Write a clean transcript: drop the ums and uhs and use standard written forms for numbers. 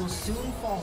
will soon fall.